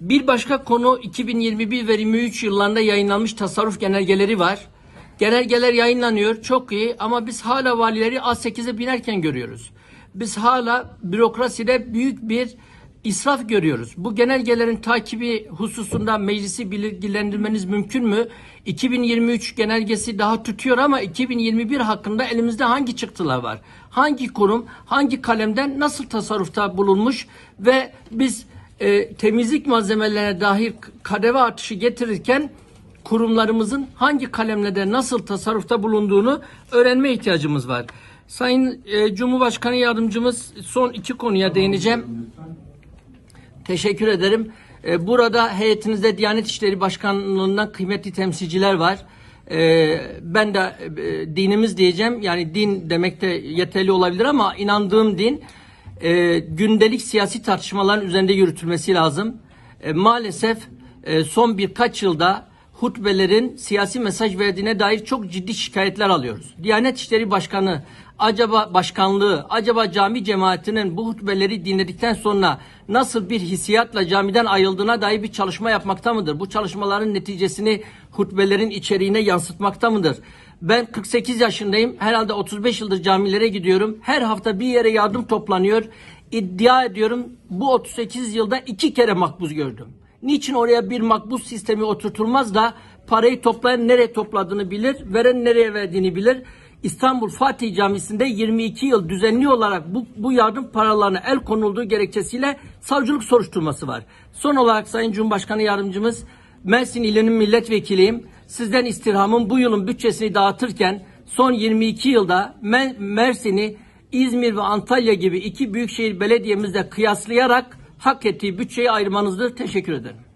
Bir başka konu 2021 ve 2023 yıllarında yayınlanmış tasarruf genelgeleri var. Genelgeler yayınlanıyor, çok iyi, ama biz hala valileri A8'e binerken görüyoruz. Biz hala bürokraside büyük bir israf görüyoruz. Bu genelgelerin takibi hususunda meclisi bilgilendirmeniz mümkün mü? 2023 genelgesi daha tutuyor ama 2021 hakkında elimizde hangi çıktılar var? Hangi kurum, hangi kalemden nasıl tasarrufta bulunmuş ve biz temizlik malzemelerine dair KDV artışı getirirken kurumlarımızın hangi kalemlerde nasıl tasarrufta bulunduğunu öğrenme ihtiyacımız var. Sayın Cumhurbaşkanı Yardımcımız, son iki konuya değineceğim. Teşekkür ederim. Burada heyetinizde Diyanet İşleri Başkanlığı'ndan kıymetli temsilciler var. Ben de dinimiz diyeceğim. Yani din demek de yeterli olabilir ama inandığım din gündelik siyasi tartışmaların üzerinde yürütülmesi lazım. Maalesef son birkaç yılda hutbelerin siyasi mesaj verdiğine dair çok ciddi şikayetler alıyoruz. Diyanet İşleri Başkanı, acaba cami cemaatinin bu hutbeleri dinledikten sonra nasıl bir hissiyatla camiden ayrıldığına dair bir çalışma yapmakta mıdır? Bu çalışmaların neticesini hutbelerin içeriğine yansıtmakta mıdır? Ben 48 yaşındayım. Herhalde 35 yıldır camilere gidiyorum. Her hafta bir yere yardım toplanıyor. İddia ediyorum, bu 38 yılda 2 kere makbuz gördüm. Niçin oraya bir makbuz sistemi oturtulmaz da parayı toplayan nereye topladığını bilir, veren nereye verdiğini bilir. İstanbul Fatih Camii'sinde 22 yıl düzenli olarak bu yardım paralarına el konulduğu gerekçesiyle savcılık soruşturması var. Son olarak Sayın Cumhurbaşkanı Yardımcımız, Mersin ilinin milletvekiliyim. Sizden istirhamım, bu yılın bütçesini dağıtırken son 22 yılda Mersin'i İzmir ve Antalya gibi 2 büyükşehir belediyemizle kıyaslayarak hak ettiği bütçeyi ayırmanızdır. Teşekkür ederim.